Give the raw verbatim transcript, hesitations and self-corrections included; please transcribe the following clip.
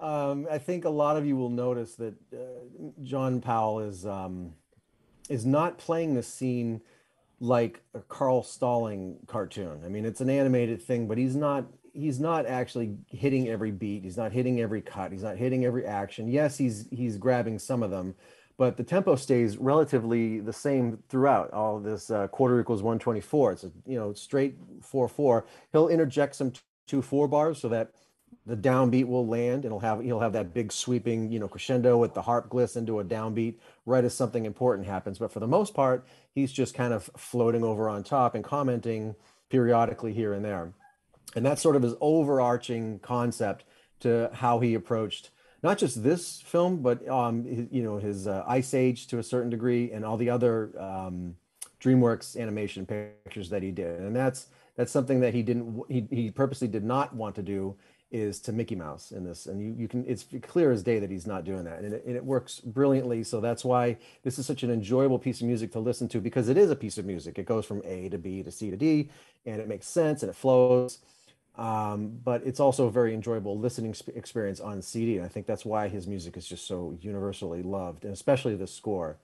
um, I think a lot of you will notice that uh, John Powell is um, is not playing the scene like a Carl Stalling cartoon. I mean, it's an animated thing, but he's not he's not actually hitting every beat. He's not hitting every cut. He's not hitting every action. Yes, he's he's grabbing some of them, but the tempo stays relatively the same throughout. All this uh, quarter equals one twenty-four. It's a you know straight four four. He'll interject some two four bars so that the downbeat will land, and he'll have he'll have that big sweeping you know crescendo with the harp glitz into a downbeat right as something important happens. But for the most part, he's just kind of floating over on top and commenting periodically here and there. And that's sort of his overarching concept to how he approached not just this film, but um, his, you know his uh, Ice Age to a certain degree, and all the other um, DreamWorks animation pictures that he did. And that's that's something that he didn't he he purposely did not want to do, is to Mickey Mouse in this. And you you can it's clear as day that he's not doing that, and it, and it works brilliantly. So that's why this is such an enjoyable piece of music to listen to, because it is a piece of music. It goes from A to B to C to D, and it makes sense and it flows. Um, but it's also a very enjoyable listening experience on C D. And I think that's why his music is just so universally loved, and especially the score.